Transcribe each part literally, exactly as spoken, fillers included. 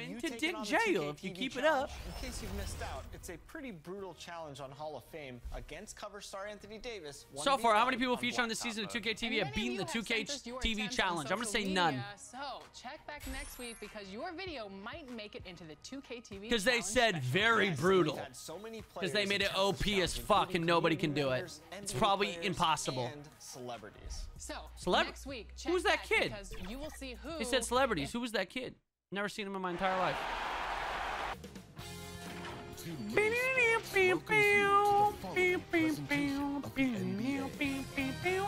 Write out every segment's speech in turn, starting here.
going you to Dick jail if you keep it up. In case you've missed out, it's a pretty brutal challenge on Hall of Fame against cover star Anthony Davis. So far, how many people featured on the season of two K T V have beaten the two K T V challenge? I'm going to say none. So check back next week because your video might make it into the two K T V. Because they said very brutal. Because they made it O P as fuck and nobody can do it. It's probably impossible. Celebrities. So next week, who's that kid? You will see who. They said celebrities. Who was that kid? Never seen him in my entire life.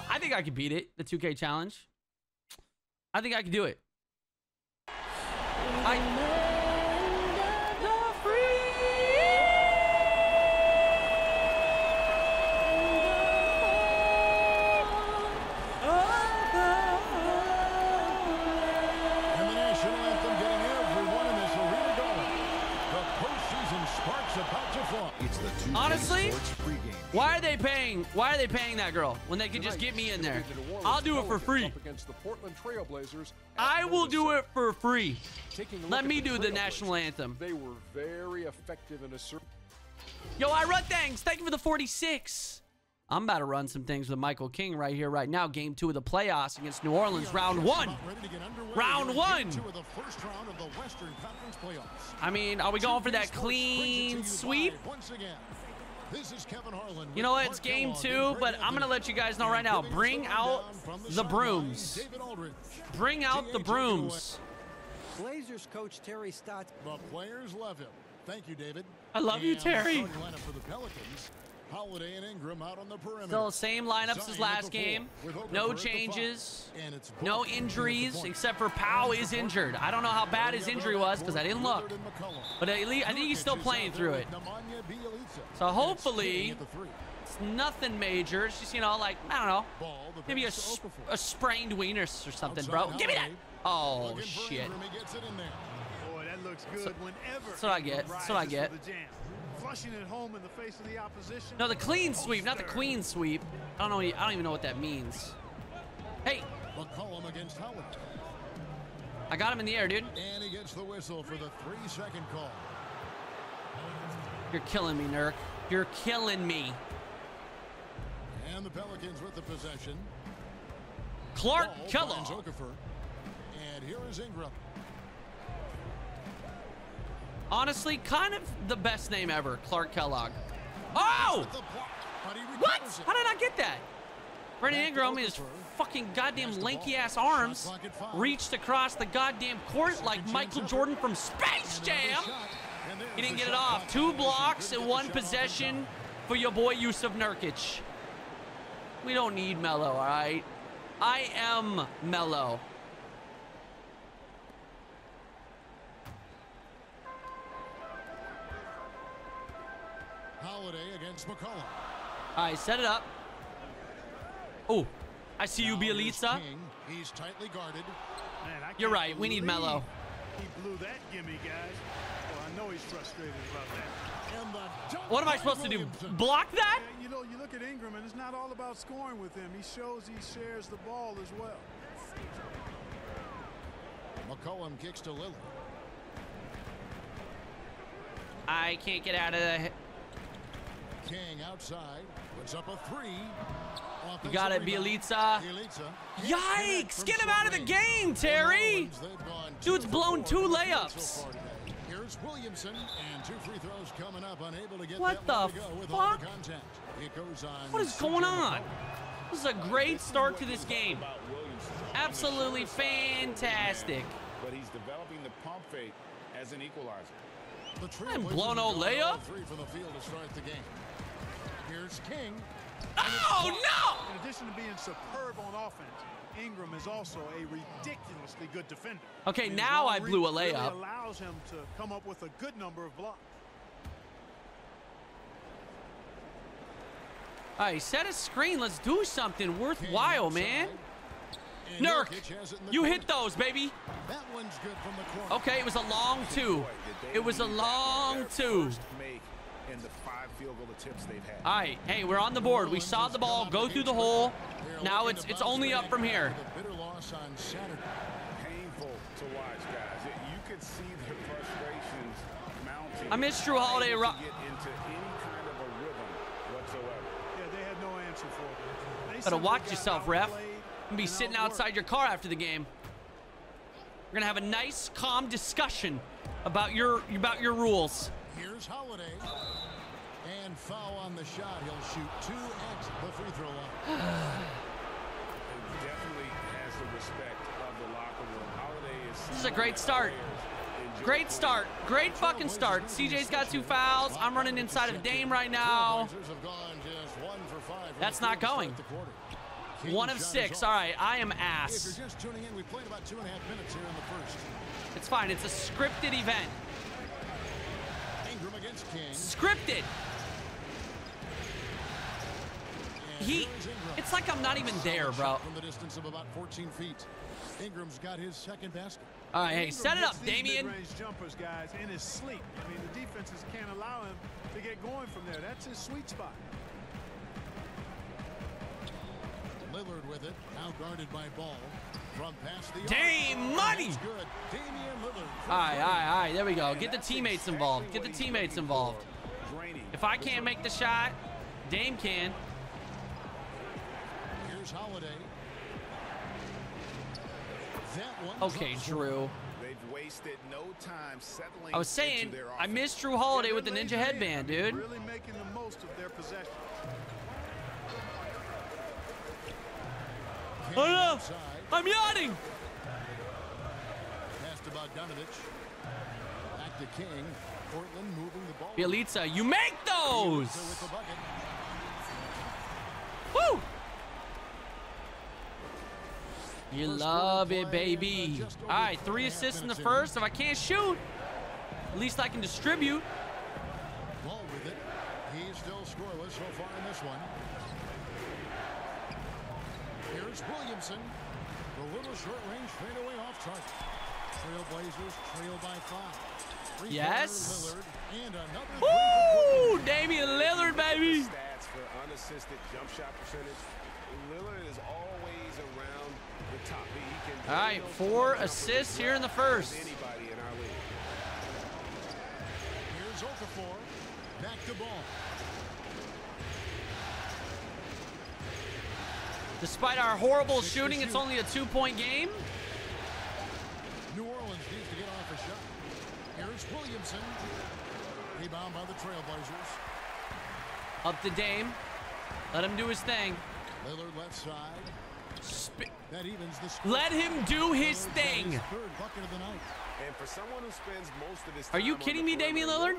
I think I could beat it, the two K challenge. I think I could do it. I Honestly, why are they paying? Why are they paying that girl when they could just get me in there? I'll do it for free. I will do it for free. Let me do the national anthem. They were very effective in a certain. Yo, I run things. Thank you for the forty-six. I'm about to run some things with Michael King right here, right now. Game two of the playoffs against New Orleans, round one. Round one. I mean, are we going for that clean sweep? This is Kevin Harlan. You know what? It's game two, but I'm going to let you guys know right now. Bring out the brooms. Bring out the brooms. Blazers coach Terry Stotts. The players love him. Thank you, David. I love you, Terry. Holiday and Ingram out on the perimeter. Still the same lineups as last game. No changes. No injuries, except for Pau is injured. I don't know how bad his injury was because I didn't look. But I think he's still playing through it. So hopefully it's nothing major. It's just, you know, like, I don't know. Maybe a, a sprained weenus or something, bro. Give me that. Oh, shit. That's what I get. That's what I get. Flushing it home in the face of the opposition. No, the clean sweep, not the queen sweep. I don't know. Any, I don't even know what that means. Hey. McCollum against Howard. I got him in the air, dude. And he gets the whistle for the three-second call. You're killing me, Nurk. You're killing me. And the Pelicans with the possession. Clark Kellogg. And here is Ingram. Honestly, kind of the best name ever, Clark Kellogg. Oh! What? How did I get that? Brandon Ingram, his fucking goddamn lanky-ass arms reached across the goddamn court like Michael Jordan from Space Jam. He didn't get it off. Two blocks and one possession for your boy, Jusuf Nurkić. We don't need Melo, all right? I am Melo. Holiday against McCollum. All right, set it up. Oh, I see you, Bjelica. He's tightly guarded. Man, you're right. We need Melo. He blew that gimme, guys. Well, I know he's frustrated about that. And what am I supposed Williamson. to do? Block that? Yeah, you know, you look at Ingram, and it's not all about scoring with him. He shows he shares the ball as well. McCollum kicks to Lillard. I can't get out of the. King outside, puts up a three. You got it, Bjelica. Yikes! Get him out of the game, Terry. Dude's blown two layups. Here's Williamson and two free throws coming up, unable to get what the fuck? What is going on? This is a great start to this game. Absolutely fantastic. But he's developing the pump fake as an equalizer. I'm blown no layup. Three from the field to start the game. Here's King. Oh, no! In addition to being superb on offense, Ingram is also a ridiculously good defender. Okay, and now I blew a layup. Allows him to come up with a good number of blocks. All right, set a screen. Let's do something worthwhile, man. Nurk, you hit those, baby. That one's good from the corner. Okay, it was a long two. It was a long two. All right, hey, we're on the board. We saw the ball go through the hole. Now it's it's only up from here. Painful to watch, guys. You could see the I miss Jrue Holiday. Ro Gotta watch yourself, ref. Gonna be sitting outside your car after the game. We're gonna have a nice, calm discussion about your about your rules. Here's Holiday. And foul on the shot. He'll shoot two at the free throw line. He definitely has the respect of the locker room. Holiday is this is a great start. Great start. Great fucking start. C J's got two fouls. I'm running inside of Dame right now. That's not going. One of six. All right, I am ass. It's fine. It's a scripted event. Scripted. He. It's like I'm not even there, bro. From the distance of about fourteen feet. Ingram's got his second basket. All right, hey, set it up, Damian. Jumpers, guys, in his sleep. I mean, the defenses can't allow him to get going from there. That's his sweet spot. Lillard with it, now guarded by Ball. From past the Dame money. Good. Damian Lillard. All right, all right, all right. There we go. Get the teammates involved. Get the teammates involved. If I can't make the shot, Dame can. Here's Holiday. Okay, Jrue. They've wasted no time settling. I was saying I missed Jrue Holiday with the ninja headband, dude. Really making the most of their possession. Oh no! I'm yawning. Past to Bogdanović. Back to King. Portland moving the ball. Bjelica, you make those. Woo! You love it, baby. All right, three assists in the first. If I can't shoot, at least I can distribute. Ball with it. He's still scoreless so far in this one. Here's Williamson. The little short-range fadeaway off target. Trail Blazers trail by five. Three yes. Lillard and another. Woo! Damian Lillard, baby. Stats for unassisted jump shot percentage. Lillard is always around. All right, four assists here in the first. Here's Okafor, back to Ball. Despite our horrible shooting, it's only a two-point game. New Orleans needs to get off a shot. Here's Williamson, rebound by the Trailblazers. Up to Dame. Let him do his thing. Lillard left side. Sp that evens the Let him do his thing. And for someone who spends most of his time. Are you kidding me, Damian Lillard?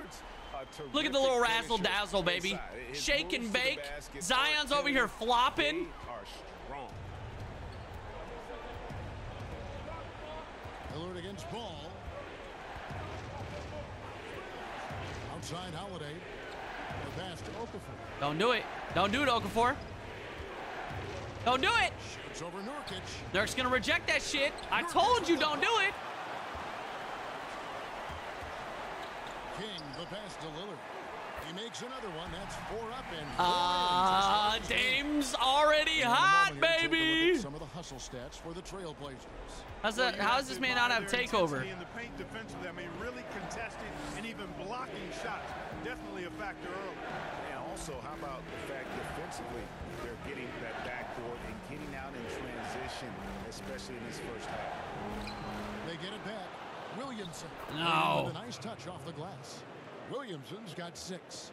Look at the little razzle dazzle, baby. Shake and bake. Zion's over here flopping. Lillard against Ball. Outside Holiday. The pass to Okafor. Don't do it. Don't do it, Okafor. Don't do it. Shoots over Nurkić. Nurk's gonna reject that shit. I told you, don't do it. King, the pass to Lillard. He makes another one. That's four up and. Ah, uh, Dame's already hot, baby. Some of the hustle stats for the Trailblazers. How's that? How does this man not have takeover? In the paint defensively, I mean, really contested and even blocking shots. Definitely a factor early. Also, how about the fact defensively they're getting that backcourt and getting out in transition, especially in this first half. They get it back. Williamson. No. With a nice touch off the glass. Williamson's got six.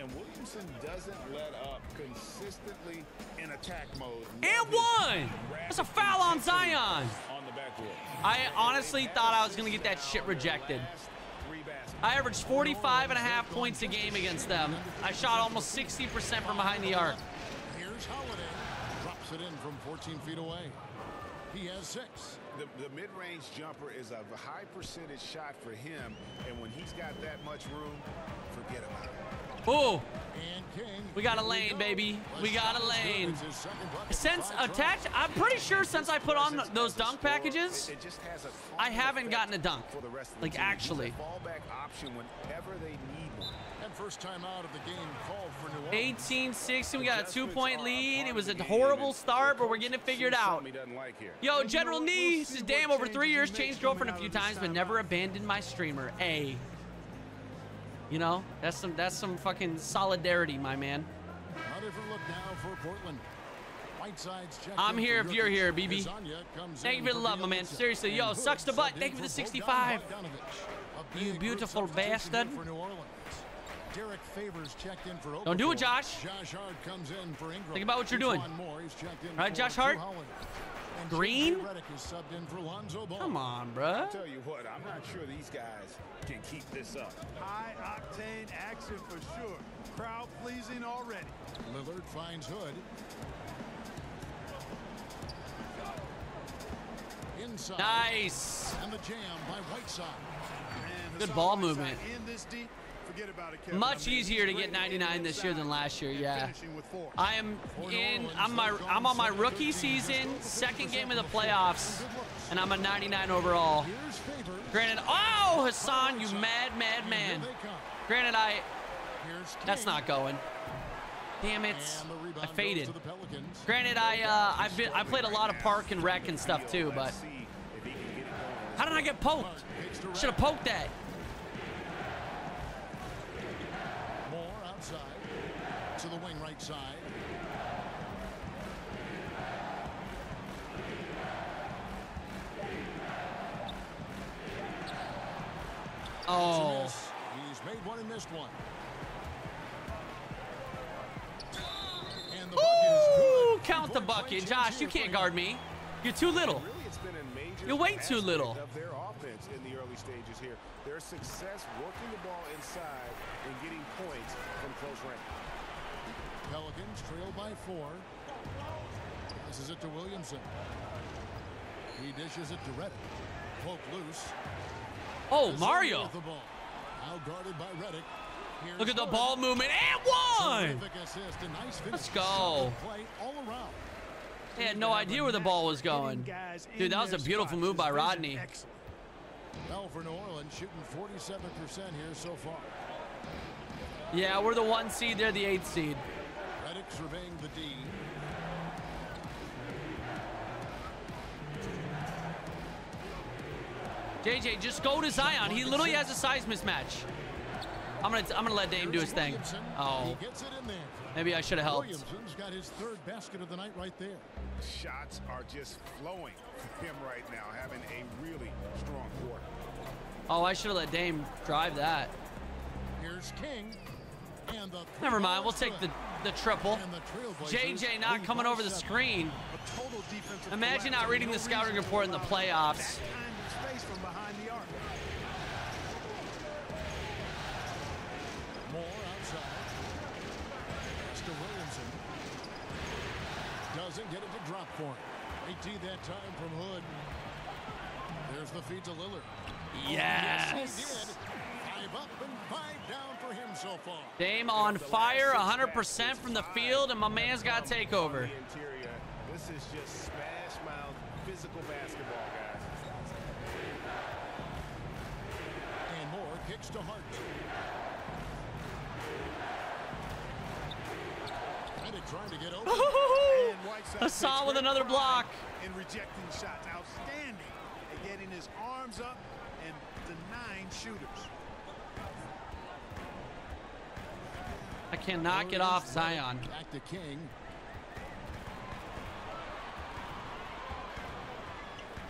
And Williamson doesn't let up, consistently in attack mode. And one. That's a foul on Zion. On the backcourt. I honestly thought I was going to get that shit rejected. I averaged forty-five and a half points a game against them. I shot almost sixty percent from behind the arc. Here's Holiday. Drops it in from fourteen feet away. He has six. The, the mid-range jumper is a high percentage shot for him, and when he's got that much room, forget about it. Oh, we got a lane, baby. We got a lane. Since attached, I'm pretty sure since I put on those dunk packages, I haven't gotten a dunk. Like actually. eighteen sixteen, we got a two-point lead. It was a horrible start, but we're getting it figured out. Yo, General Nee says, damn, over three years, changed girlfriend a few times, but never abandoned my streamer. A. You know, that's some that's some fucking solidarity, my man. A different look now for Portland. I'm here if you're here, B B. Thank you for the love, my man. Seriously, yo, sucks the butt. Thank you for the sixty-five. You beautiful bastard. Derek Favors checked in for Okafor. Don't do it, Josh. Josh Hart comes in for Ingram. Think about what you're doing. All right, Josh Hart. Green? Come on, bruh. I'll tell you what, I'm not sure these guys can keep this up. High octane action for sure. Crowd pleasing already. Lillard finds Hood. Inside. Nice. And the jam by Whiteside. Good ball movement. In this deep. Forget about it, much easier to get ninety-nine this year than last year. Yeah, I am in. I'm my. I'm on my rookie season, second game of the playoffs, and I'm a ninety-nine overall. Granted, oh Hassan, you mad, mad man. Granted, I. That's not going. Damn it, I faded. Granted, I. Uh, I've been. I played a lot of park and rec and stuff too, but. How did I get poked? Should have poked that. To the wing right side. Oh. He's made one and missed one. And the Ooh, count the bucket. Josh, you can't guard me. You're too little. You're way too little. In the early stages here, their success working the ball inside and getting points from close range. Pelicans trail by four. This is it to Williamson. He dishes it to Redick. Poke loose. Oh, Mario. The ball. Now guarded by Redick. Here's Look at the Jordan. Ball movement and one. Nice Let's go. All around. They had no idea where the ball was going. Dude, that was a beautiful move by Rodney. Well, for New Orleans, shooting forty-seven percent here so far. Yeah, we're the one seed. They're the eighth seed. Redick surveying the D. J J, just go to Zion. He literally has a size mismatch. I'm gonna, I'm gonna let Dame do his thing. Oh, maybe I should have helped. Williamson's got his third basket of the night right there. Shots are just flowing for him right now, having a really strong quarter. Oh, I should have let Dame drive that. Here's King. And the Never mind, we'll take the the triple. The J J not coming over the screen. Imagine not reading the scouting report in the playoffs. Doesn't get it to drop for him. eighteen that time from Hood. There's the feed to Lillard. Yes. Oh, yes he did. Five up and five down for him so far. Dame on fire, one hundred percent from the field, and my man's got takeover. This is just smash mouth physical basketball, guys. And Moore kicks to Hart. Trying to get over. Hassan with another block. And rejecting shots. Outstanding. And getting his arms up and denying shooters. I cannot get off Zion. Back to King.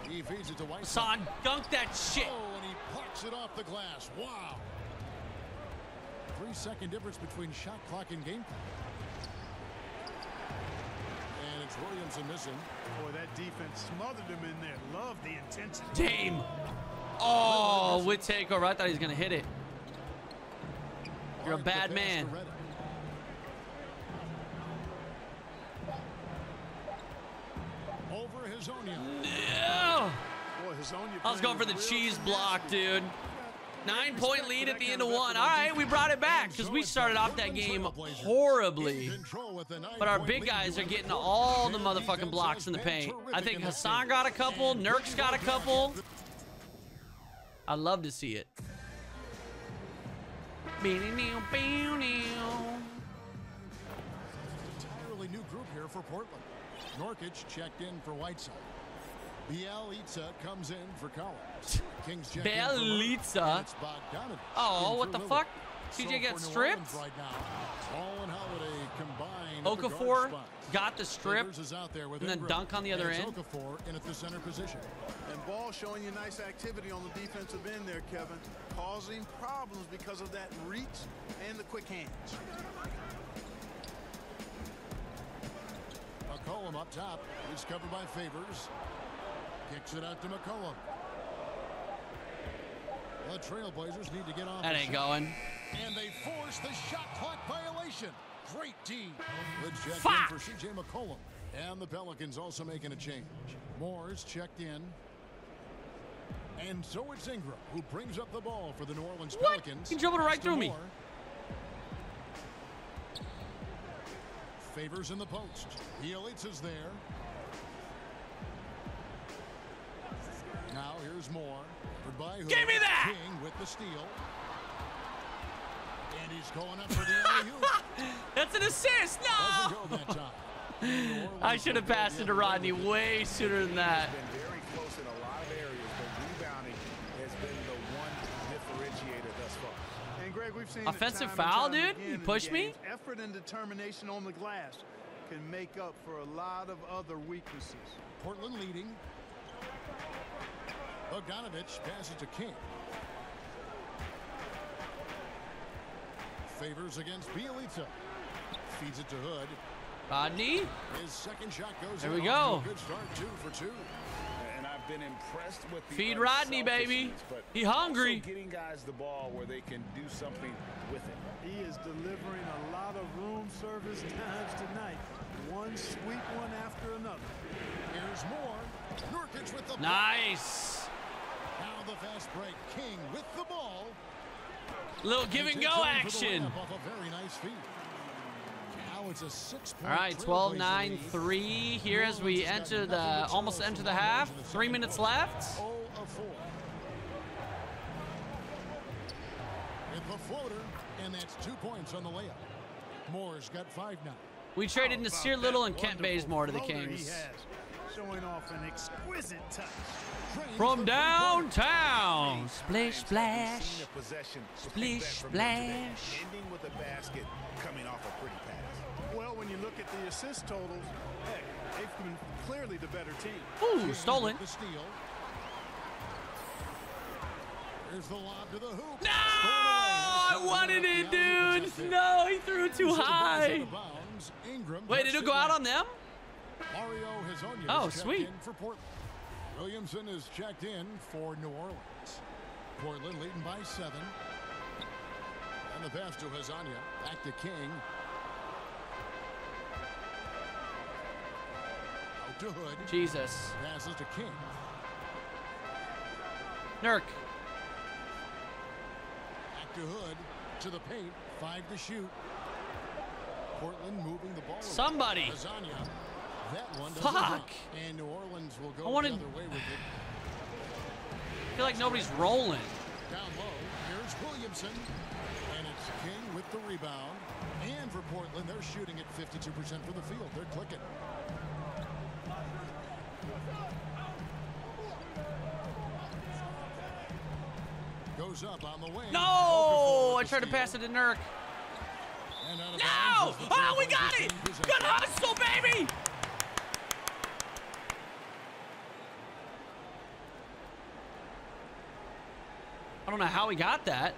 He feeds it to White. Hassan dunked that shit. Oh, and he plucks it off the glass. Wow. Three second difference between shot clock and game clock. Williamson missing. Boy, that defense smothered him in there. Love the intensity. Dame. Oh, with takeover. I thought he was going to hit it. You're a bad man. Over Hezonja. No. I was going for the cheese block, dude. Nine point lead at the end of one. All right, we brought it back because we started off that game horribly. But our big guys are getting all the motherfucking blocks in the paint. I think Hassan got a couple. Nurk's got a couple. I'd love to see it. Entirely new group here for Portland. Nurkić checked in for Whiteside. Bjelica comes in for Collins. Bjelica. Oh, what the fuck? C J gets stripped. Okafor got the strip and then dunk on the other end. And Ball showing you nice activity on the defensive end there, Kevin, causing problems because of that reach and the quick hands. McCollum up top. He's covered by Favors. Kicks it out to McCollum. The Trailblazers need to get off. That ain't going. And they force the shot clock violation. Great team. Good check in for C J McCollum. And the Pelicans also making a change. Moore's checked in. And so it's Ingram who brings up the ball for the New Orleans what? Pelicans. He dribbled right through me. Favors in the post. Bjelica is there. Now here's Moore. Give me that! King with the steal. And he's going up for the That's an assist. No! That time. I should have passed it to Rodney way sooner than that. Been very close in a lot of areas, but rebounding has been the one differentiator thus far. And Greg, we've seen offensive foul, dude. You pushed me. Effort and determination on the glass can make up for a lot of other weaknesses. Portland leading. Bogdanović passes to King. Favors against Bjelica. Feeds it to Hood. Rodney. His second shot goes. There we go. Good start, two for two. And I've been impressed with the feed Rodney, baby. He hungry. Getting guys the ball where they can do something with it. He is delivering a lot of room service times tonight. One sweet one after another. Here's Moore. Nurkić with the nice. Ball. Now the fast break. King with the ball. Little give and go action. Very nice feed. Now it's a six. All right, twelve nine three here as we enter the almost enter the half. Three minutes left. With the floater, and that's two points on the layup. Moore's got five now. We traded Nasir Little and Kent Bazemore to the Kings. Showing off an exquisite touch. From downtown. Splish, splash. Splish, splash. Ending with a basket coming off a pretty pass. Well, when you look at the assist totals, heck, they've been clearly the better team. Ooh, stolen. The steal. Here's the lob to the hoop. No! I wanted it, dude. No, he threw too high. Wait, did it go out on them? Mario Hezonja oh, sweet. For Portland. Williamson is checked in for New Orleans. Portland leading by seven. And the pass to Hezonja. Back to King. Out to Hood. Jesus. Passes to King. Nurk. Back to Hood. To the paint. Five to shoot. Portland moving the ball. Somebody. Hezonja. That one fuck! And New Orleans will go I wanted... the other way with it. I feel like nobody's rolling. Down low, here's Williamson. And it's King with the rebound. And for Portland, they're shooting at fifty-two percent from the field. They're clicking. Goes up on the way. No! I tried to pass it to Nurk. No! Oh, we got it! Good hustle, baby! I don't know how he got that.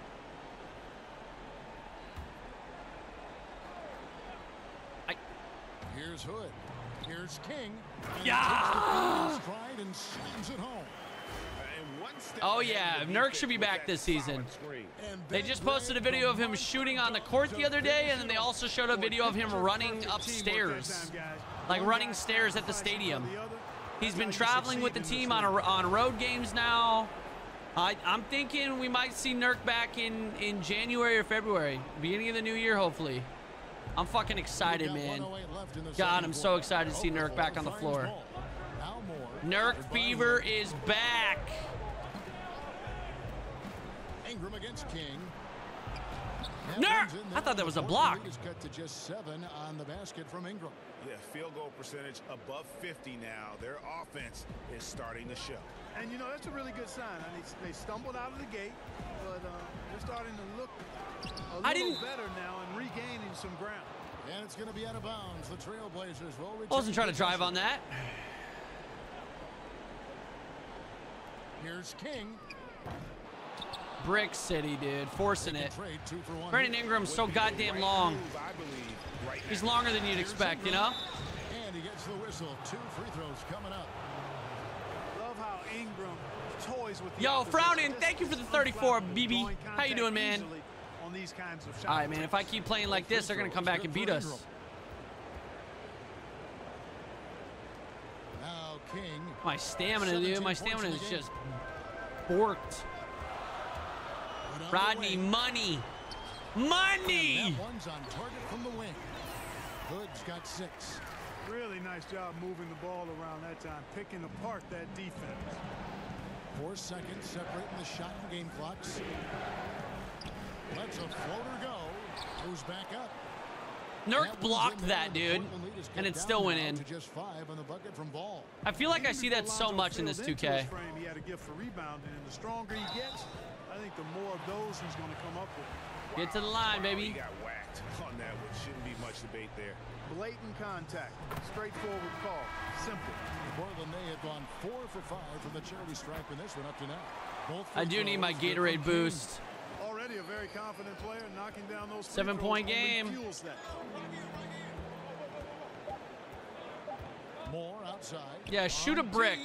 I... Here's Hood. Here's King. And yeah. He and slams it home. And one step oh yeah, Nurk should be back this season. They just posted a video of him shooting on the court the other day, and then they also showed a video of him running upstairs, like running stairs at the stadium. He's been traveling with the team on a, on road games now. I, I'm thinking we might see Nurk back in, in January or February. Beginning of the new year, hopefully. I'm fucking excited, man. God, I'm so excited to see Nurk back on the floor. Nurk fever is back. Ingram against King. Nurk! I thought that was a block. Cut to just seven on the basket from Ingram. Yeah, field goal percentage above fifty now. Their offense is starting to show. And, you know, that's a really good sign. I mean, they stumbled out of the gate, but uh, they're starting to look a I didn't. Better now and regaining some ground. And it's going to be out of bounds. The Trail Blazers will return. I wasn't trying to drive on that. Here's King. Brick City, dude, forcing it. Brandon Ingram's so goddamn long. He's longer than you'd expect, you know? And he gets the whistle. Two free throws coming up. Love how Ingram toys with the Yo, Frownin, thank you for the thirty-four, B B. How you doing, man? All right, man, if I keep playing like this, they're going to come back and beat us. My stamina, dude. My stamina is just borked. Rodney, money, money. That one's on target from the wing. Hood's got six. Really nice job moving the ball around that time, picking apart that defense. Four seconds separating the shot and game clocks. Let's a floater go. Goes back up. Nurk blocked that, dude, and it still went in. I feel like I see that so much in this two K. He had a gift for rebounding, and the stronger he gets, I think the more of those he's going to come up with. Get to the line, baby. He got whacked on that one. Shouldn't be much debate there. Blatant contact. Straightforward call. Simple. Portland may have gone four for five from the charity stripe in this one up to now. I do need my Gatorade boost. Already a very confident player knocking down those seven-point game. More outside. Yeah, shoot a brick.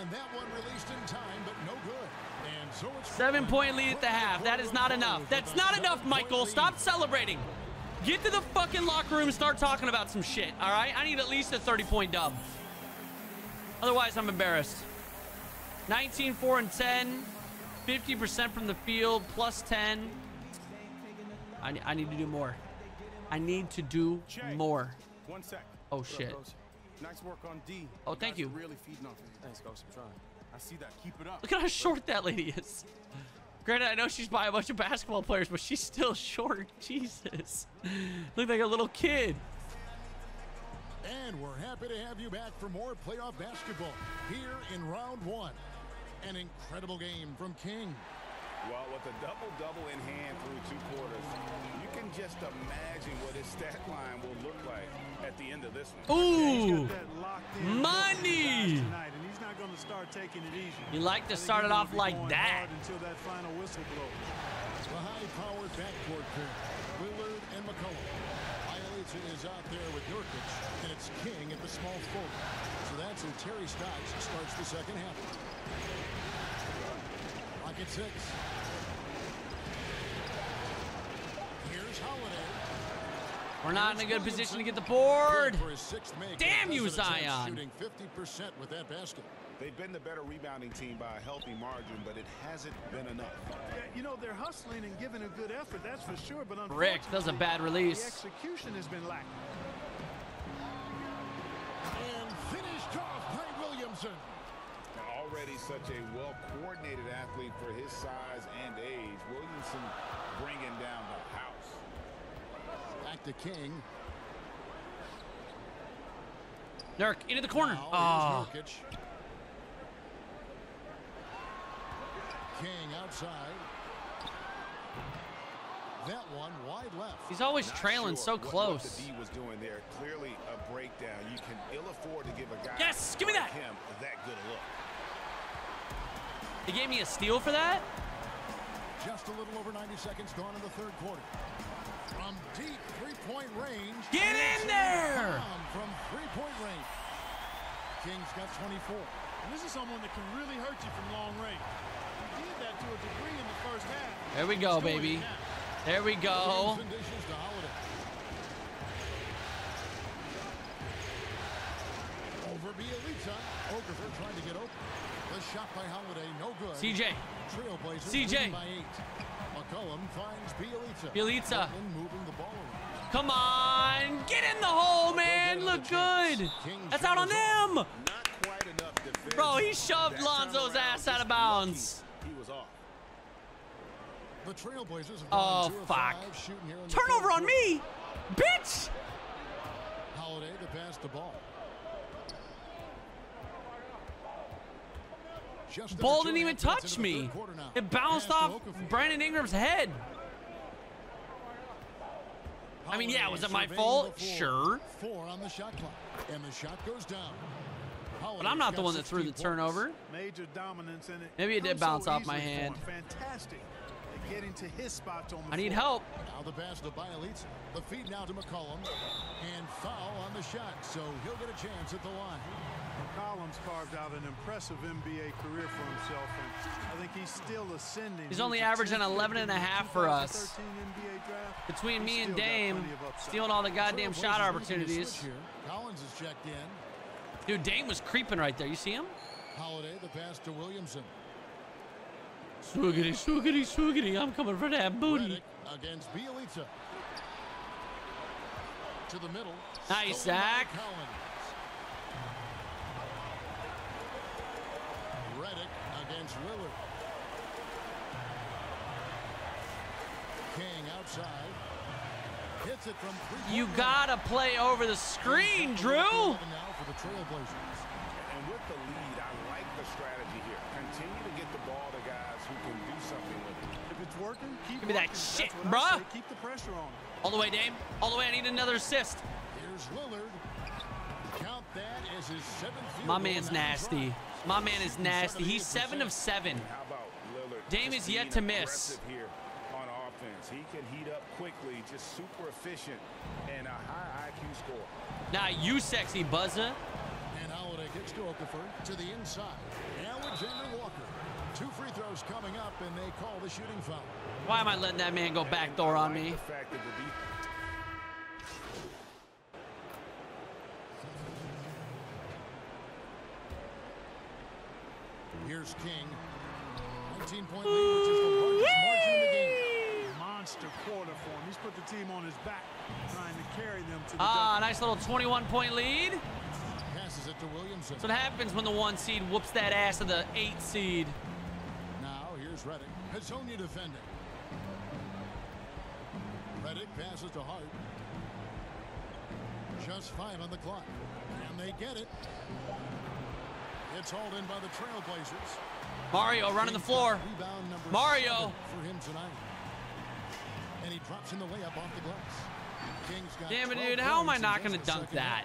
And that one released in time, but no good. And so it's seven-point lead at the half. That is not enough. That's not enough, Michael. Stop celebrating. Get to the fucking locker room and start talking about some shit, all right? I need at least a thirty-point dub. Otherwise, I'm embarrassed. nineteen, four, and ten. fifty percent from the field, plus ten. I, I need to do more. I need to do more. One sec. Oh, shit. Nice work on D. Oh, thank you. Really feeding off. Thanks, guys. I'm trying. I see that. Keep it up. Look at how short that lady is. Granted, I know she's by a bunch of basketball players, but she's still short. Jesus. Look like a little kid. And we're happy to have you back for more playoff basketball here in round one. An incredible game from King. Well, with a double-double in hand through two quarters, you can just imagine what his stat line will look like at the end of this one. Ooh, money! Tonight, and he's not going to start taking it easy. You like to start it off like that. Until that final whistle blows. The high-powered backcourt pair, Willard and McCollum. Bjelica is out there with Nurkić, and it's King at the small forward. So that's who Terry Stotts starts the second half. At six. Here's Holiday. We're not in a good position to get the board. Damn you, Zion. Shooting fifty percent with that basket. They've been the better rebounding team by a healthy margin, but it hasn't been enough. Yeah, you know, they're hustling and giving a good effort, that's for sure, but unfortunately, Rick, that's a bad release. The execution has been lacking. And finished off by Williamson. Already such a well-coordinated athlete for his size and age. Williamson bringing down the house. Back to King. Nurk into the corner. Now, oh. King outside. That one wide left. He's always Not trailing sure so close. What the D was doing there, clearly a breakdown. You can ill afford to give a guy. Yes, give me that. Him that good look. They gave me a steal for that? Just a little over ninety seconds gone in the third quarter. From deep three-point range. Get in there! From three-point range. King's got twenty-four. And this is someone that can really hurt you from long range. He did that to a degree in the first half. There we go, baby. There we go. Over Bjelica. Okafor trying to get open. The shot by Holiday, no good. C J. C J. By eight. McCollum finds Bjelica. Bjelica. Moving the ball. Come on, get in the hole, man. Look good. That's out on them. Not quite enough defense. Bro, he shoved Lonzo's ass out of bounds. He was off. The Trailblazers have oh fuck! Turnover on me, bitch. Holiday to pass the ball. Ball didn't even touch me. It bounced off Brandon Ingram's head. I mean, yeah, was it my fault? Sure. Four on the shot clock, and the shot goes down. But I'm not the one that threw the turnover. Major dominance in it. Maybe it did bounce off my hand. Fantastic. Get into his spot on the I need floor. help. Now the pass to Bjelica. The feed now to McCollum. And foul on the shot, so he'll get a chance at the line. McCollum's carved out an impressive N B A career for himself, and I think he's still ascending. He's only he's averaging eleven and a half for us. Draft, Between me and Dame, stealing all the goddamn so shot opportunities. Collins is checked in. Dude, Dame was creeping right there. You see him? Holiday, the pass to Williamson. Swoogity, swoogity, swoogity. I'm coming for that booty. Redick against Bjelica. To the middle. Nice, Zach. Redick against Lillard. King outside. Hits it from three. You gotta play over the screen, Drew. Now for the Trailblazers. And with the lead, I like the strategy here. Continue to get the ball to guys who can do something with it. If it's working, keep Give me working. that shit, bruh. Keep the pressure on. All the way, Dame. All the way. I need another assist. Here's Lillard. Count that as his seventh. My man's nasty. Drive. My man is nasty. He's seven of seven. How about Lillard? Dame is yet to miss. Here on offense, he can heat up quickly, just super efficient, and a high I Q score. Now nah, you sexy buzzer. And Holiday gets to Okafor to the inside. Alexander Walker. Two free throws coming up, and they call the shooting foul. Why am I letting that man go backdoor on me? Here's King. nineteen point lead, which is the largest margin in the game. Monster quarter for him. He's put the team on his back, trying to carry them to the Ah, nice little twenty-one point lead. Passes it to Williamson. So what happens when the one seed whoops that ass of the eight seed. Now here's Redick. Hezonja defending. Redick passes to Hart. Just five on the clock, and they get it. It's hauled in by the Trailblazers. Mario running the floor. Mario for him tonight. And he drops in the way up off the glass. King's got Damn it, dude. How am I not going to dunk that? Half.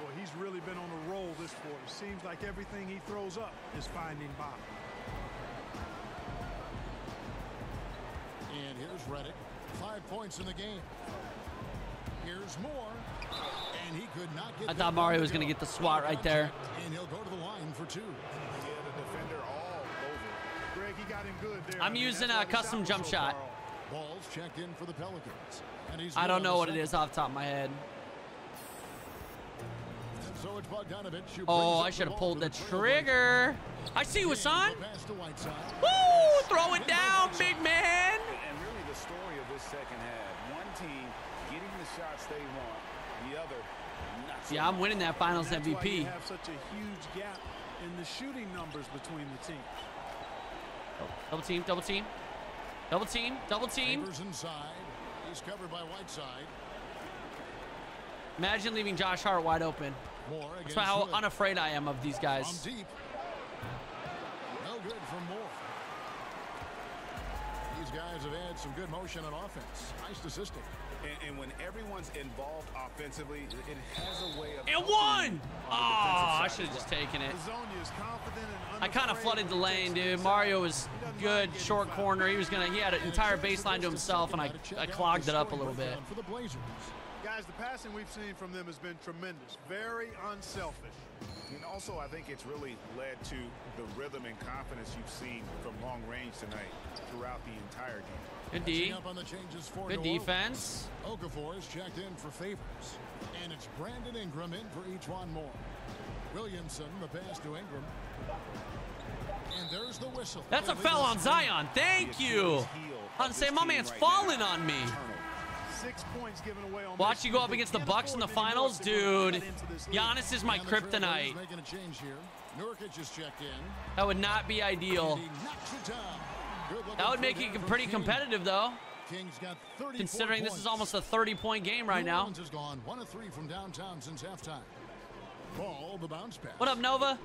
Well, he's really been on a roll this quarter. Seems like everything he throws up is finding bottom. And here's Redick. Five points in the game. Here's Moore. And he could not get I thought Mario was going to get the swat right there. And he'll go to the line for two. I'm using a custom jump shot. Ball's checked in for the Pelicans. And he's I don't know what it is off the top of my head. So it's Bogdanovich. Oh, I should have pulled the trigger. I see you, Hassan. Woo! Throw it down, big man. And really the story of this second half. One team getting the shots they want. The other, so yeah, I'm winning that Finals that's M V P. Why you have such a huge gap in the shooting numbers between the teams. Double team, double team, double team, double team. Inside. He's covered by Whiteside. Imagine leaving Josh Hart wide open. Moore that's about how Hood. unafraid I am of these guys. Deep. No good for Moore. These guys have had some good motion on offense. Nice statistic. And, and when everyone's involved offensively, it has a way of. It won! Oh, I should have just taken it. I kind of flooded the lane, dude. Mario was good short corner. He was gonna. He had an entire baseline to himself, and I, I clogged it up a little bit. For the Blazers, guys, the passing we've seen from them has been tremendous. Very unselfish. And also, I think it's really led to the rhythm and confidence you've seen from long range tonight throughout the entire game. Good D. Up on the changes for Good defense. Okafor is checked in for Favors. And it's Brandon Ingram in for Etwan Moore. Williamson, the pass to Ingram. And there's the whistle. That's a foul on Zion. Thank you. I'm saying my man's falling on me. Six points given away on Watch you go up against the Bucks in the finals, dude. Giannis is my kryptonite. Making a change here. Nurkić is checked in. That would not be ideal. That would make it pretty competitive, though. King's got thirty Considering points. This is almost a thirty point game right now. Has gone one of three from downtown since halftime. Ball, the bounce pass. What up, Nova?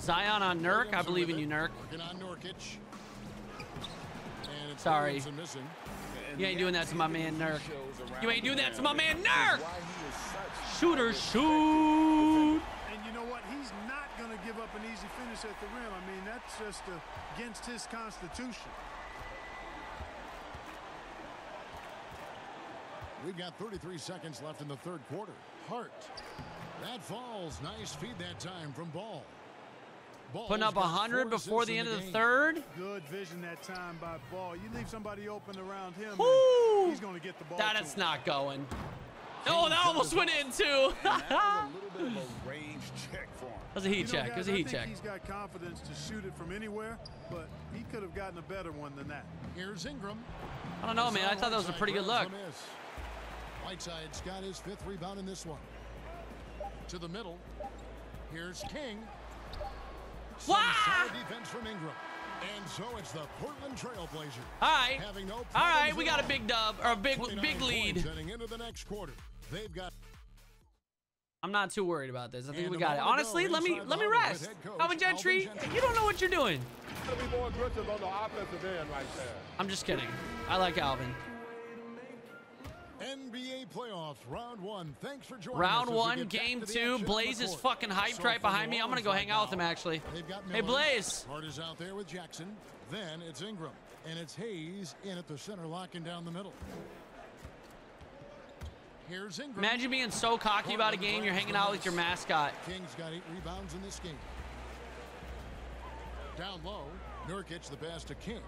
Zion on Nurk. Williams I believe in you, Nurk. Working on Nurkić. Sorry. And You ain't doing that to my man Nurk. You ain't doing that to my man Nurk. Shooter, shoot. And you know what? He's not going to give up an easy finish at the rim. I mean, that's just against his constitution. We've got thirty-three seconds left in the third quarter. Hart. That falls. Nice feed that time from Ball. Ball's putting up one hundred before the end the of the third. Good vision that time by Ball. You leave somebody open around him, and he's going to get the ball. That is not going. Oh, that almost went in, too. That was a little bit of a range check for him. That was a heat you know, check. Guys, it was a heat I think check. He's got confidence to shoot it from anywhere, but he could have gotten a better one than that. Here's Ingram. I don't know, man. I thought that was a pretty good look. Whiteside's got his fifth rebound in this one. To the middle. Here's King. Some solid defense from Ingram. And so it's the Portland Trail Blazers. All right. Having no All right, we got a big dub or a big big lead. Heading into the next quarter. They've got I'm not too worried about this. I think and we got it. Honestly, let me let me rest. Alvin Gentry, you don't know what you're doing. Be more aggressive on the offensive end right there. I'm just kidding. I like Alvin. N B A playoffs round one. Thanks for joining round us one game two. Blaze is fucking hyped so right behind me. I'm gonna go hang out with him actually. Got hey Blaze. Hart is out there with Jackson. Then it's Ingram and it's Hayes in at the center locking down the middle. Here's Ingram. Imagine being so cocky about a game you're hanging out with your mascot. King's got eight rebounds in this game. Down low, Nurkić the pass to King.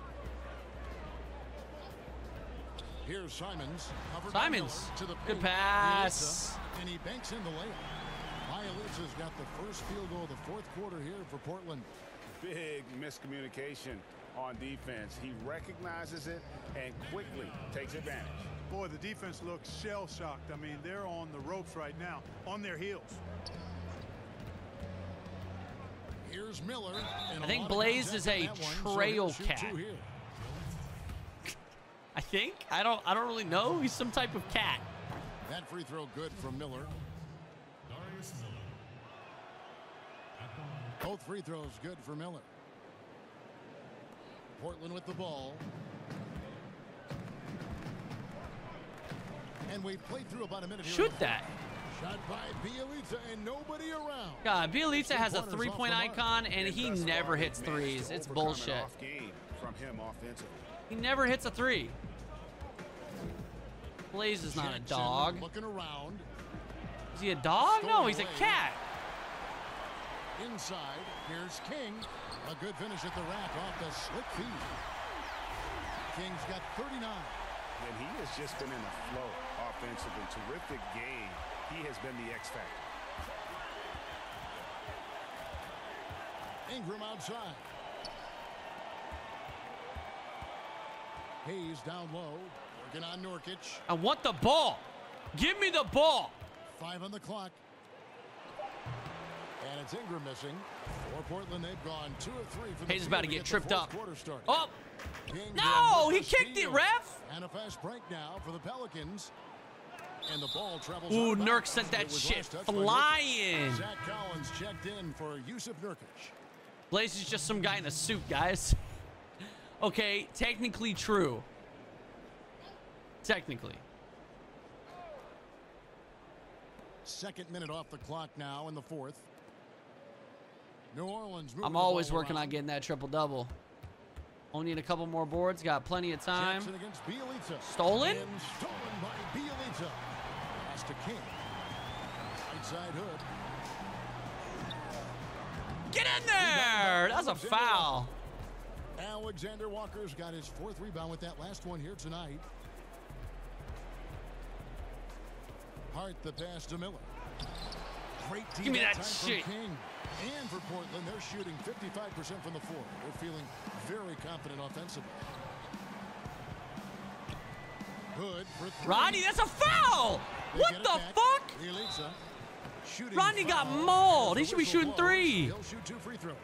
Here's Simons. Simons. To the good pass. And he banks in the layup. Bjelica's got the first field goal of the fourth quarter here for Portland. Big miscommunication on defense. He recognizes it and quickly takes advantage. Boy, the defense looks shell-shocked. I mean, they're on the ropes right now, on their heels. Here's Miller. I think Blaze is a trail cat. I think I don't I don't really know. He's some type of cat. That free throw good from Miller. Both free throws good for Miller. Portland with the ball. And we played through about a minute. Shoot that. Shot by Bjelica and nobody around. God, Bjelica has a three-point icon and he never hits threes. It's bullshit. From him offensively. He never hits a three. Blaze is not a dog. Looking around. Is he a dog? No, he's a cat. Inside, here's King. A good finish at the rack off the slick feed. King's got thirty-nine. And he has just been in the flow offensively. Terrific game. He has been the X factor. Ingram outside. Hayes down low, working on Nurkić. I want the ball. Give me the ball. Five on the clock. And it's Ingram missing. For Portland, they've gone two or three. Hayes is about to get tripped up. Oh, no, he kicked it, ref. And a fast break now for the Pelicans. And the ball travels. Ooh, Nurk sent that shit flying. Zach Collins checked in for Jusuf Nurkić. Blaze is just some guy in a suit, guys. Okay, technically true. Technically. Second minute off the clock now in the fourth. New Orleans. I'm always working around on getting that triple double. Only need a couple more boards. Got plenty of time. Stolen. And stolen by Bjelica. Pass to King. Right side Hood. Get in there. That's a foul. Alexander Walker's got his fourth rebound with that last one here tonight. Hart the pass to Miller. Great deal. Give me that shit. King. And for Portland, they're shooting fifty-five percent from the floor. They're feeling very confident offensively. Hood for three. Rodney, that's a foul. They what the back. Fuck? Elisa, Rodney got mauled. He should be shooting three. He'll shoot two free throws.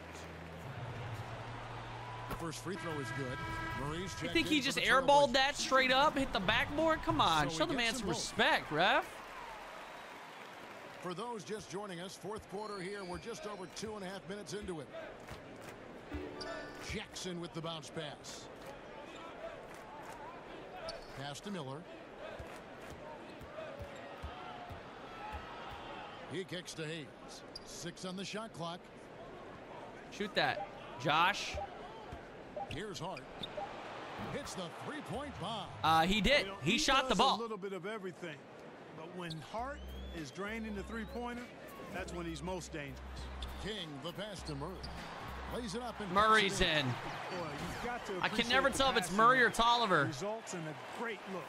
First free throw is good. Murray's you think he just airballed that straight up, hit the backboard? Come on, so show the man some respect, ref. For those just joining us, fourth quarter here. We're just over two and a half minutes into it. Jackson with the bounce pass. Pass to Miller. He kicks to Hayes. Six on the shot clock. Shoot that, Josh. Here's Hart. Hits the three-point bomb. Uh, he did. He, he shot the ball. A little bit of everything. But when Hart is draining the three-pointer, that's when he's most dangerous. King, the pass to Murray. Lays it up and Murray's in. in. Boy, you've got to I can never tell if it's Murray or Tolliver. Results in a great look.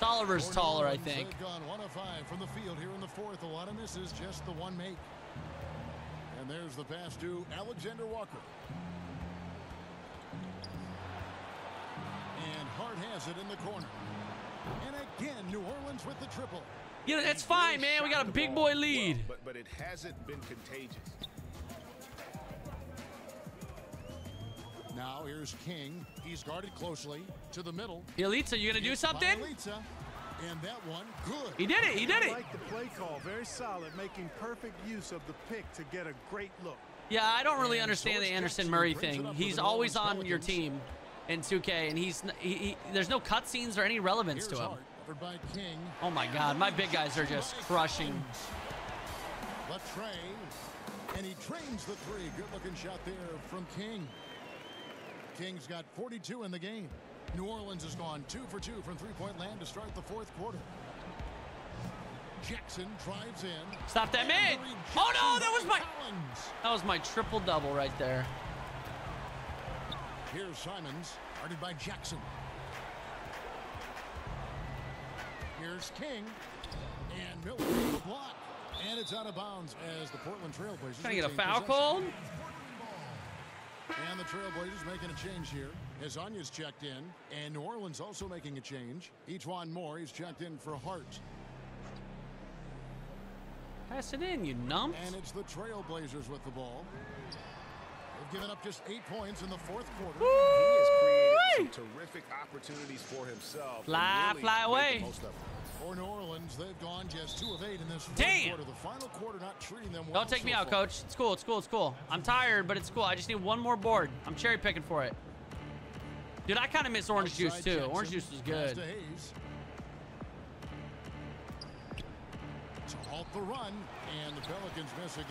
Tolliver's taller, I think. Gone one of five from the field here in the fourth. A lot of misses, just the one make. And there's the pass to Alexander Walker. And Hart has it in the corner. And again, New Orleans with the triple. Yeah, that's fine, man. We got a big boy lead. Well, but, but it hasn't been contagious. Now here's King. He's guarded closely to the middle. Bjelica, you gonna do something? Bjelica, and that one, good. He did it. He did it. I like the play call, very solid, making perfect use of the pick to get a great look. Yeah, I don't really and understand the Anderson Murray thing. He's always on Pelicans. Your team in two K, and he's he, he, there's no cutscenes or any relevance here's to him. By King. Oh my God, my big guys are just crushing. The train, and he trains the three. Good-looking shot there from King. King's got forty-two in the game. New Orleans has gone two for two from three-point land to start the fourth quarter. Jackson drives in. Stop that man! Oh no, that was my Collins. That was my triple-double right there. Here's Simons, guarded by Jackson. Here's King, and Miller with the block, and it's out of bounds as the Portland Trail Blazers. Can I get a foul called? And the Trailblazers making a change here. Hezonja's checked in, and New Orleans also making a change. Etwan Moore, he's checked in for Hart. Pass it in, you numps. And it's the Trailblazers with the ball. They've given up just eight points in the fourth quarter. He has created some terrific opportunities for himself. Fly, really fly away. For New Orleans, they've gone just two of eight in this Damn. quarter. The final quarter not treating them well. Don't take so me out, far. Coach. It's cool. It's cool. It's cool. I'm tired, but it's cool. I just need one more board. I'm cherry picking for it. Dude, I kind of miss orange Outside juice, too. Jackson. Orange juice was good. To halt the run, and the Pelicans miss again.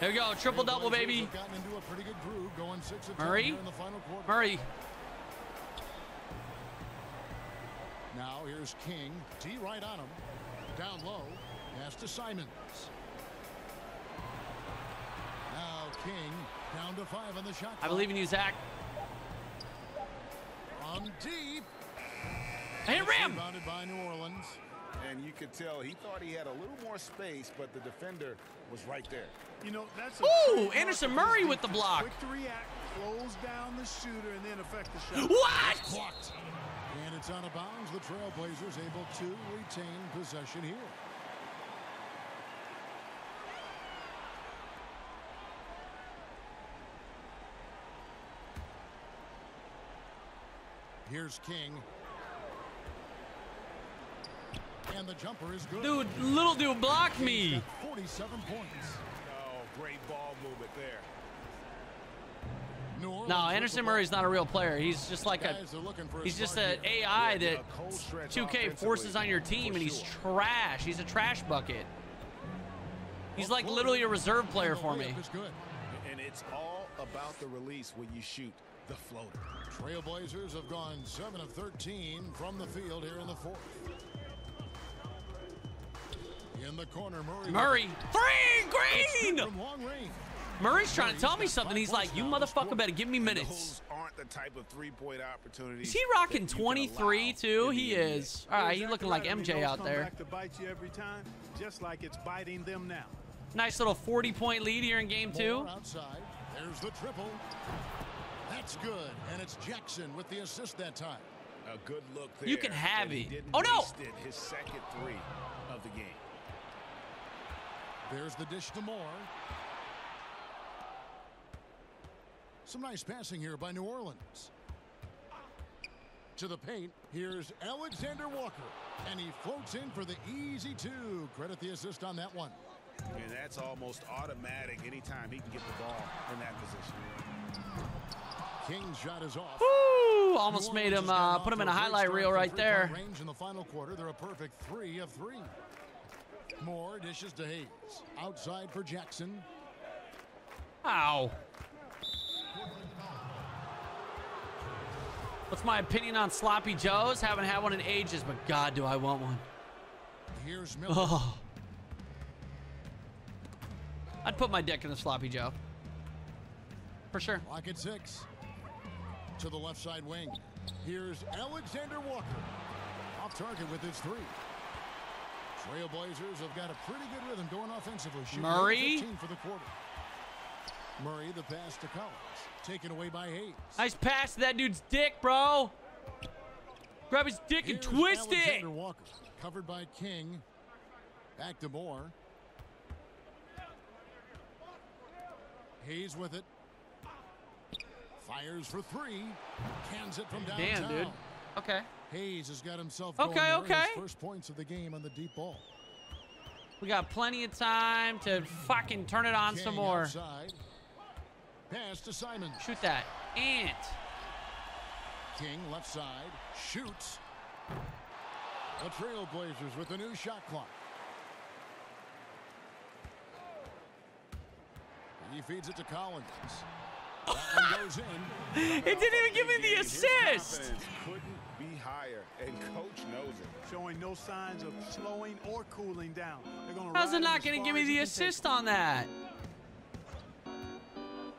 There we go. Triple-double, baby. Into a pretty good groove, going six Murray. In the final Murray. Now here's King. T right on him. Down low. Pass to Simons. Now King down to five on the shot. I believe in you, Zach. On deep. I hit rim. Rebounded by New Orleans. And you could tell he thought he had a little more space, but the defender was right there. You know, that's Ooh, Anderson Murray with the block. Quick to react, close down the shooter, and then affect the shot. What? It's blocked. And it's out of bounds. The Trailblazers able to retain possession here. Here's King. And the jumper is good. Dude, little dude blocked me. forty-seven points. Oh, great ball movement there. No, Anderson Murray's not a real player. He's just like a, he's just an A I that two K forces on your team, and he's trash. He's a trash bucket. He's like literally a reserve player for me. And it's all about the release when you shoot the floater. Trailblazers have gone seven of thirteen from the field here in the fourth. In the corner, Murray. Murray. Three green! Murray's trying to tell me something. He's like, you motherfucker better give me minutes. Aren't the type of three-point opportunities. Is he rocking twenty-three, too? He is. All right, he's looking like M J out there. Nice little forty-point lead here in game two. There's the triple. That's good. And it's Jackson with the assist that time. A good look there. You can have it. Oh, no! His second three of the game. There's the dish to Moore. Some nice passing here by New Orleans. To the paint, here's Alexander Walker, and he floats in for the easy two. Credit the assist on that one. And that's almost automatic anytime he can get the ball in that position. King's shot is off. Woo! Ooh, almost made him uh, put him in a highlight reel right there. Range in the final quarter, they're a perfect three of three. Moore dishes to Hayes. Outside for Jackson. Ow. What's my opinion on sloppy joes? Haven't had one in ages, but God, do I want one. Here's Miller. Oh. I'd put my dick in the sloppy joe. For sure. Lock at six. To the left side wing. Here's Alexander Walker. Off target with his three. Trailblazers have got a pretty good rhythm going offensively. Shooting Murray. For the quarter. Murray, the pass to Collins. Taken away by Hayes. Nice pass to that dude's dick, bro. Grab his dick Here's and twist Alexander it. Alexander Walker, covered by King. Back to Moore. Hayes with it. Fires for three. Cans it from downtown. Damn, dude. Okay. Hayes has got himself going okay, okay. His first points of the game on the deep ball. We got plenty of time to fucking turn it on King some more. Outside. Pass to Simon. Shoot that. Ant. King left side. Shoots. The Trailblazers with a new shot clock. He feeds it to Collins. That one goes in. It didn't even give him the assist. Couldn't be higher, and Coach knows it. Showing no signs of slowing or cooling down. How's it not going to give me the assist on that?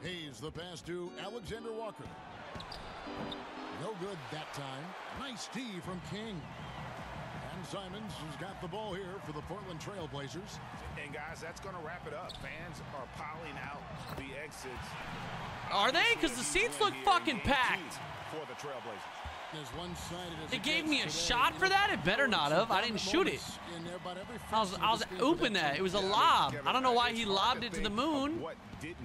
Hayes the pass to Alexander Walker. No good that time. Nice D from King. And Simons has got the ball here for the Portland Trail Blazers. And guys, that's going to wrap it up. Fans are piling out the exits. Are they? Because the seats look fucking packed. They gave me a shot for that? It better not have. I didn't shoot it. I was, I was ooping that. It was a lob. I don't know why he lobbed it to the moon. What didn't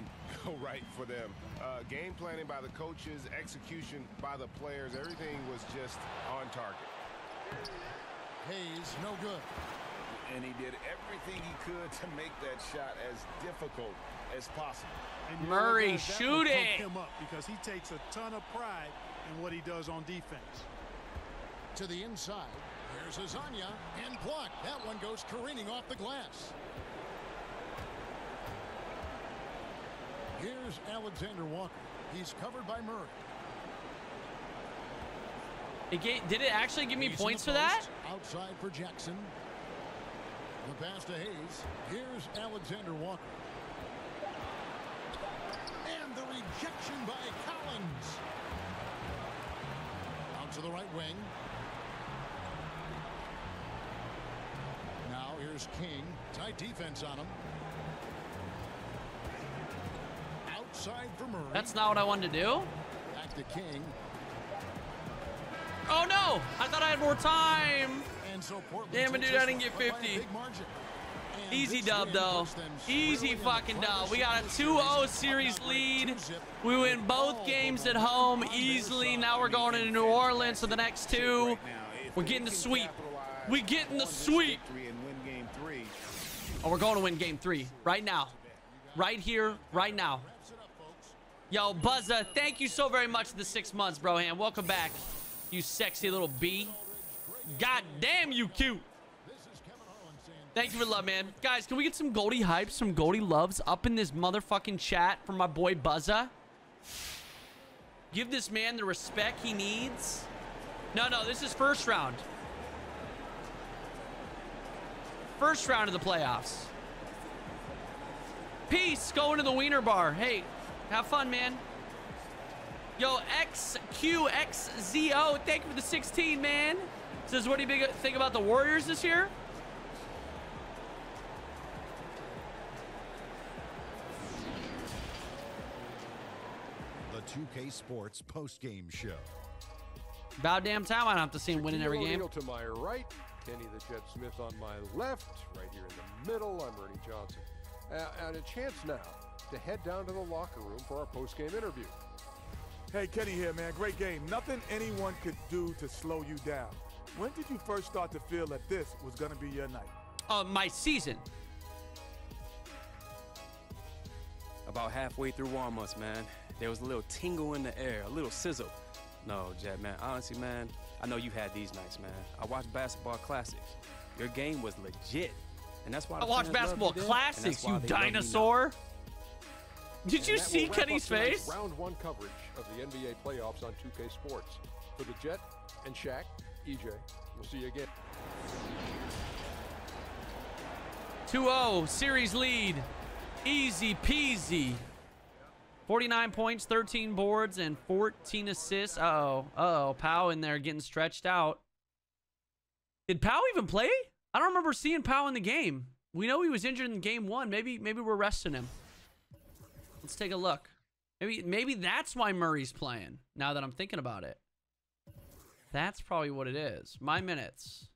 go right for them? Uh, game planning by the coaches, execution by the players. Everything was just on target. Hayes, no good. And he did everything he could to make that shot as difficult as possible. And Murray, shoot it. Him up because he takes a ton of pride in what he does on defense. To the inside. Here's Hezonja and blocked. That one goes careening off the glass. Here's Alexander Walker. He's covered by Murray. It gave, did it actually give me He's points for that? Outside for Jackson. The pass to Hayes. Here's Alexander Walker. And the rejection by Collins. Out to the right wing. Now here's King. Tight defense on him. Outside for Murray. That's not what I wanted to do. Back to King. Oh, no. I thought I had more time. So damn it, dude, I didn't get fifty. Easy dub, though. Easy fucking dub. We got a two oh series lead. We win both games at home easily. Now we're going into New Orleans for the next two. We're getting the sweep. We're getting the sweep. Oh, we're going to win game three right now. Right here, right now. Yo, Buzza, thank you so very much for the six months, bro. And welcome back, you sexy little bee. God damn you cute. Thank you for the love, man. Guys, can we get some Goldie hypes, some Goldie loves up in this motherfucking chat for my boy Buzza? Give this man the respect he needs. No, no, this is first round. First round of the playoffs. Peace, going to the Wiener Bar. Hey, have fun, man. Yo, X Q X Z O, thank you for the sixteen, man. Says, what do you think about the Warriors this year? The two K Sports post-game show. About damn time I don't have to see him winning every game. To my right, Kenny the Jet Smith on my left. Right here in the middle, I'm Ernie Johnson. Uh, and a chance now to head down to the locker room for our post-game interview. Hey, Kenny here, man. Great game. Nothing anyone could do to slow you down. When did you first start to feel that this was going to be your night? Uh, my season. About halfway through warm-ups, man, there was a little tingle in the air, a little sizzle. No, Jet, man. Honestly, man, I know you had these nights, man. I watched Basketball Classics. Your game was legit. And that's why I watched Basketball Classics, you dinosaur. Did you see Kenny's face? Round one coverage of the N B A playoffs on two K Sports. For the Jet and Shaq, E J, we'll see you again. two oh, series lead. Easy peasy. forty-nine points, thirteen boards, and fourteen assists. Uh-oh. Uh-oh. Pau in there getting stretched out. Did Pau even play? I don't remember seeing Pau in the game. We know he was injured in game one. Maybe maybe we're resting him. Let's take a look. Maybe, maybe that's why Murray's playing, now that I'm thinking about it. That's probably what it is. My minutes.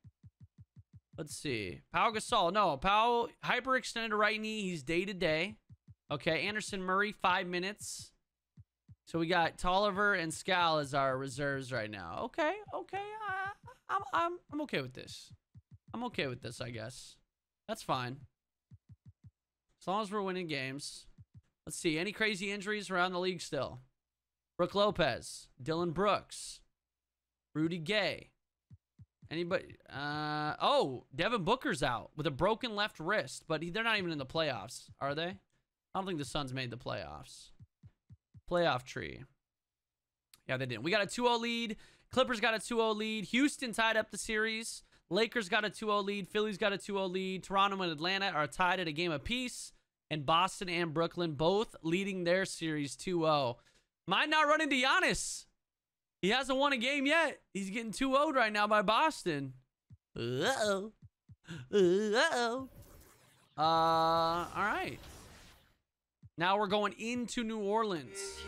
Let's see. Pau Gasol. No, Pau hyperextended right knee. He's day-to-day. Okay, Anderson Murray, five minutes. So we got Tolliver and Scal as our reserves right now. Okay, okay. Uh, I'm, I'm, I'm okay with this. I'm okay with this, I guess. That's fine. As long as we're winning games. Let's see. Any crazy injuries around the league still? Brooke Lopez, Dylan Brooks, Rudy Gay. Anybody? Uh, oh, Devin Booker's out with a broken left wrist, but he, they're not even in the playoffs, are they? I don't think the Suns made the playoffs. Playoff tree. Yeah, they didn't. We got a two oh lead. Clippers got a two oh lead. Houston tied up the series. Lakers got a two oh lead. Philly's got a two oh lead. Toronto and Atlanta are tied at a game apiece. And Boston and Brooklyn both leading their series two oh. Might not run into Giannis. He hasn't won a game yet. He's getting two oh'd right now by Boston. Uh-oh. Uh-oh. Uh, all right. Now we're going into New Orleans.